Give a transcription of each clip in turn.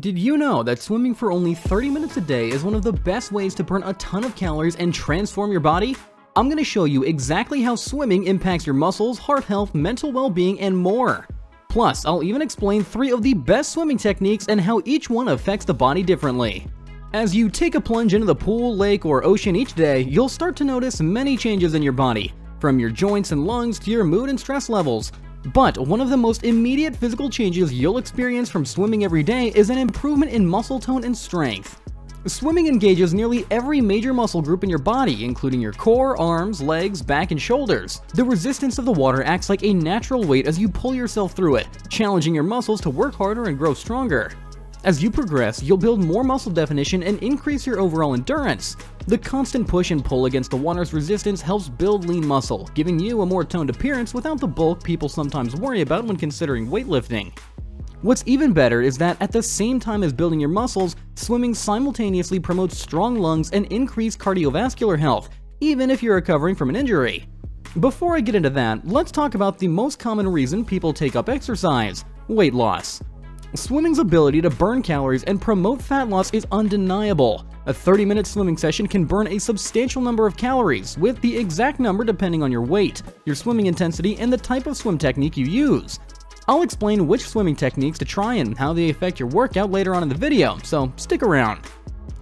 Did you know that swimming for only 30 minutes a day is one of the best ways to burn a ton of calories and transform your body? I'm going to show you exactly how swimming impacts your muscles, heart health, mental well-being, and more. Plus, I'll even explain 3 of the best swimming techniques and how each one affects the body differently. As you take a plunge into the pool, lake, or ocean each day, you'll start to notice many changes in your body, from your joints and lungs to your mood and stress levels. But one of the most immediate physical changes you'll experience from swimming every day is an improvement in muscle tone and strength. Swimming engages nearly every major muscle group in your body, including your core, arms, legs, back, and shoulders. The resistance of the water acts like a natural weight as you pull yourself through it, challenging your muscles to work harder and grow stronger. As you progress, you'll build more muscle definition and increase your overall endurance. The constant push and pull against the water's resistance helps build lean muscle, giving you a more toned appearance without the bulk people sometimes worry about when considering weightlifting. What's even better is that at the same time as building your muscles, swimming simultaneously promotes strong lungs and increased cardiovascular health, even if you're recovering from an injury. Before I get into that, let's talk about the most common reason people take up exercise: weight loss. Swimming's ability to burn calories and promote fat loss is undeniable. A 30-minute swimming session can burn a substantial number of calories, with the exact number depending on your weight, your swimming intensity, and the type of swim technique you use. I'll explain which swimming techniques to try and how they affect your workout later on in the video, so stick around.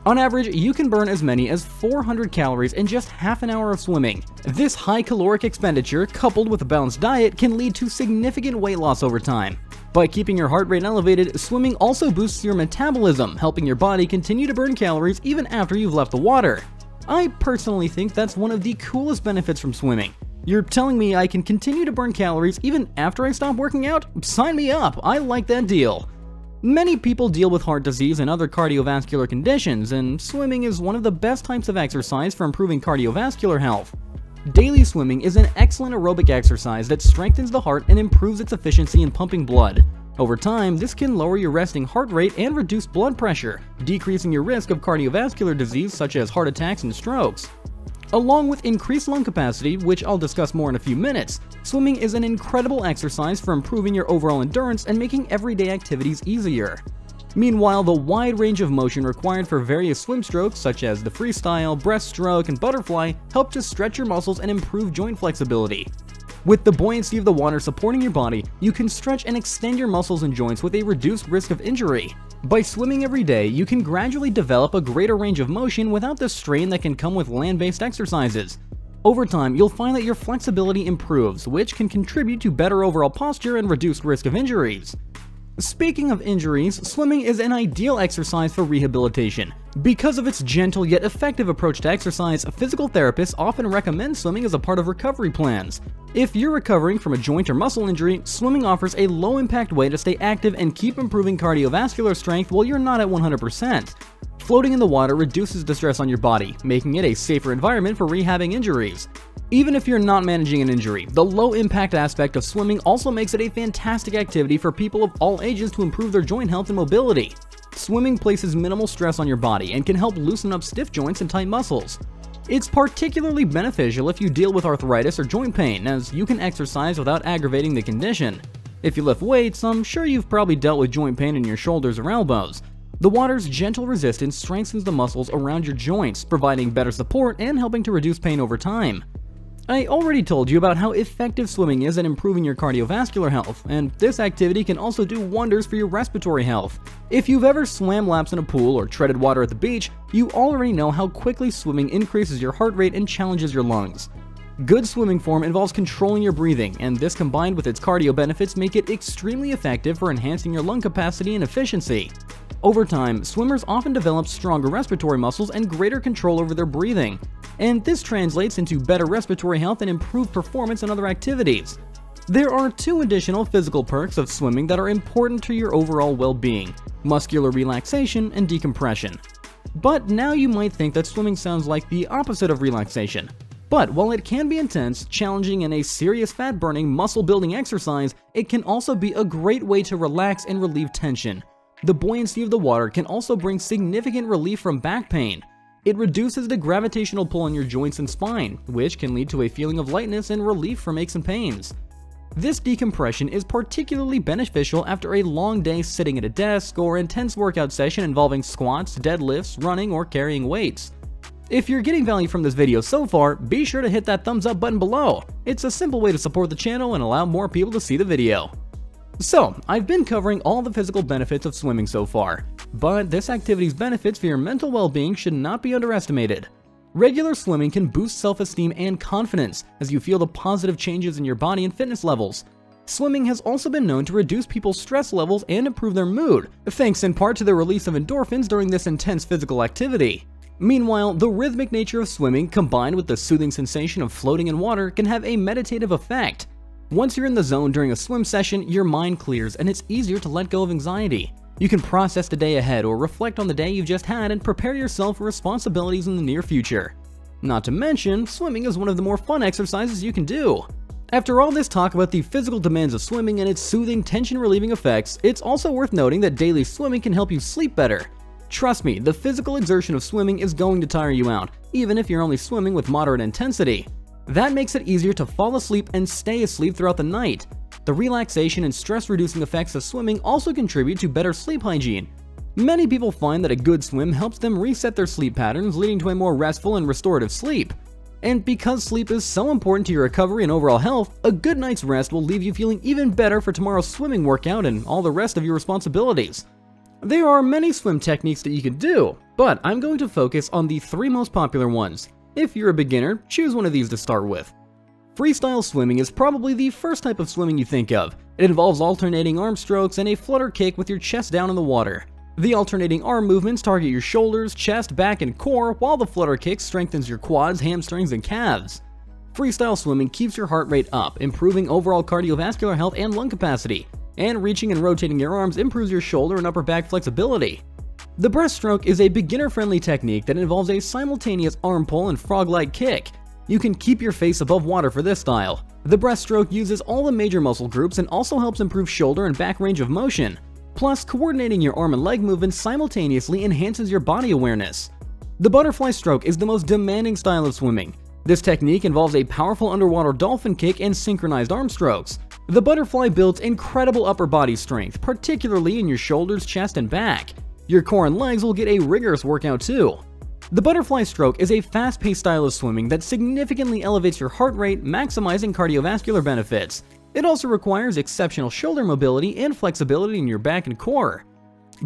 On average, you can burn as many as 400 calories in just half an hour of swimming. This high caloric expenditure, coupled with a balanced diet, can lead to significant weight loss over time. By keeping your heart rate elevated, swimming also boosts your metabolism, helping your body continue to burn calories even after you've left the water. I personally think that's one of the coolest benefits from swimming. You're telling me I can continue to burn calories even after I stop working out? Sign me up! I like that deal. Many people deal with heart disease and other cardiovascular conditions, and swimming is one of the best types of exercise for improving cardiovascular health. Daily swimming is an excellent aerobic exercise that strengthens the heart and improves its efficiency in pumping blood. Over time, this can lower your resting heart rate and reduce blood pressure, decreasing your risk of cardiovascular disease such as heart attacks and strokes. Along with increased lung capacity, which I'll discuss more in a few minutes, swimming is an incredible exercise for improving your overall endurance and making everyday activities easier. Meanwhile, the wide range of motion required for various swim strokes, such as the freestyle, breaststroke, and butterfly, help to stretch your muscles and improve joint flexibility. With the buoyancy of the water supporting your body, you can stretch and extend your muscles and joints with a reduced risk of injury. By swimming every day, you can gradually develop a greater range of motion without the strain that can come with land-based exercises. Over time, you'll find that your flexibility improves, which can contribute to better overall posture and reduced risk of injuries. Speaking of injuries, swimming is an ideal exercise for rehabilitation. Because of its gentle yet effective approach to exercise, physical therapists often recommend swimming as a part of recovery plans. If you're recovering from a joint or muscle injury, swimming offers a low-impact way to stay active and keep improving cardiovascular strength while you're not at 100%. Floating in the water reduces the stress on your body, making it a safer environment for rehabbing injuries. Even if you're not managing an injury, the low-impact aspect of swimming also makes it a fantastic activity for people of all ages to improve their joint health and mobility. Swimming places minimal stress on your body and can help loosen up stiff joints and tight muscles. It's particularly beneficial if you deal with arthritis or joint pain, as you can exercise without aggravating the condition. If you lift weights, I'm sure you've probably dealt with joint pain in your shoulders or elbows. The water's gentle resistance strengthens the muscles around your joints, providing better support and helping to reduce pain over time. I already told you about how effective swimming is at improving your cardiovascular health, and this activity can also do wonders for your respiratory health. If you've ever swam laps in a pool or treaded water at the beach, you already know how quickly swimming increases your heart rate and challenges your lungs. Good swimming form involves controlling your breathing, and this combined with its cardio benefits make it extremely effective for enhancing your lung capacity and efficiency. Over time, swimmers often develop stronger respiratory muscles and greater control over their breathing, and this translates into better respiratory health and improved performance in other activities. There are 2 additional physical perks of swimming that are important to your overall well-being: muscular relaxation and decompression. But now you might think that swimming sounds like the opposite of relaxation. But while it can be intense, challenging, and a serious fat-burning, muscle-building exercise, it can also be a great way to relax and relieve tension. The buoyancy of the water can also bring significant relief from back pain. It reduces the gravitational pull on your joints and spine, which can lead to a feeling of lightness and relief from aches and pains. This decompression is particularly beneficial after a long day sitting at a desk or intense workout session involving squats, deadlifts, running, or carrying weights. If you're getting value from this video so far, be sure to hit that thumbs up button below. It's a simple way to support the channel and allow more people to see the video. So, I've been covering all the physical benefits of swimming so far, but this activity's benefits for your mental well-being should not be underestimated. Regular swimming can boost self-esteem and confidence as you feel the positive changes in your body and fitness levels. Swimming has also been known to reduce people's stress levels and improve their mood, thanks in part to the release of endorphins during this intense physical activity. Meanwhile, the rhythmic nature of swimming combined with the soothing sensation of floating in water can have a meditative effect. Once you're in the zone during a swim session, your mind clears and it's easier to let go of anxiety. You can process the day ahead or reflect on the day you've just had and prepare yourself for responsibilities in the near future. Not to mention, swimming is one of the more fun exercises you can do. After all this talk about the physical demands of swimming and its soothing, tension-relieving effects, it's also worth noting that daily swimming can help you sleep better. Trust me, the physical exertion of swimming is going to tire you out, even if you're only swimming with moderate intensity. That makes it easier to fall asleep and stay asleep throughout the night. The relaxation and stress-reducing effects of swimming also contribute to better sleep hygiene. Many people find that a good swim helps them reset their sleep patterns, leading to a more restful and restorative sleep. And because sleep is so important to your recovery and overall health, a good night's rest will leave you feeling even better for tomorrow's swimming workout and all the rest of your responsibilities. There are many swim techniques that you can do, but I'm going to focus on the three most popular ones. If you're a beginner, choose one of these to start with. Freestyle swimming is probably the first type of swimming you think of. It involves alternating arm strokes and a flutter kick with your chest down in the water. The alternating arm movements target your shoulders, chest, back, and core, while the flutter kick strengthens your quads, hamstrings, and calves. Freestyle swimming keeps your heart rate up, improving overall cardiovascular health and lung capacity, and reaching and rotating your arms improves your shoulder and upper back flexibility. The breaststroke is a beginner-friendly technique that involves a simultaneous arm pull and frog-like kick. You can keep your face above water for this style. The breaststroke uses all the major muscle groups and also helps improve shoulder and back range of motion. Plus, coordinating your arm and leg movements simultaneously enhances your body awareness. The butterfly stroke is the most demanding style of swimming. This technique involves a powerful underwater dolphin kick and synchronized arm strokes. The butterfly builds incredible upper body strength, particularly in your shoulders, chest, and back. Your core and legs will get a rigorous workout too. The butterfly stroke is a fast-paced style of swimming that significantly elevates your heart rate, maximizing cardiovascular benefits. It also requires exceptional shoulder mobility and flexibility in your back and core.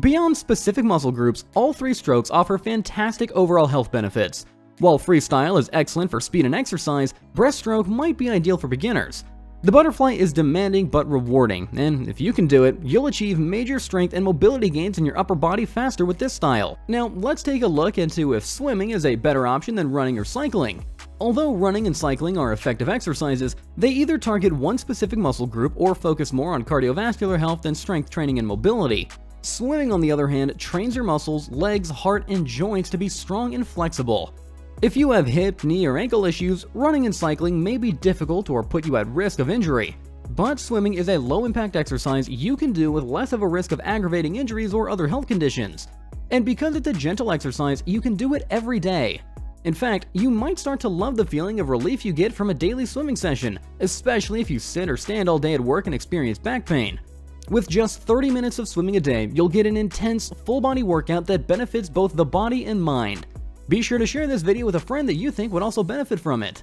Beyond specific muscle groups, all three strokes offer fantastic overall health benefits. While freestyle is excellent for speed and exercise, breaststroke might be ideal for beginners. The butterfly is demanding but rewarding, and if you can do it, you'll achieve major strength and mobility gains in your upper body faster with this style. Now, let's take a look into if swimming is a better option than running or cycling. Although running and cycling are effective exercises, they either target one specific muscle group or focus more on cardiovascular health than strength training and mobility. Swimming, on the other hand, trains your muscles, legs, heart, and joints to be strong and flexible. If you have hip, knee, or ankle issues, running and cycling may be difficult or put you at risk of injury. But swimming is a low-impact exercise you can do with less of a risk of aggravating injuries or other health conditions. And because it's a gentle exercise, you can do it every day. In fact, you might start to love the feeling of relief you get from a daily swimming session, especially if you sit or stand all day at work and experience back pain. With just 30 minutes of swimming a day, you'll get an intense, full-body workout that benefits both the body and mind. Be sure to share this video with a friend that you think would also benefit from it.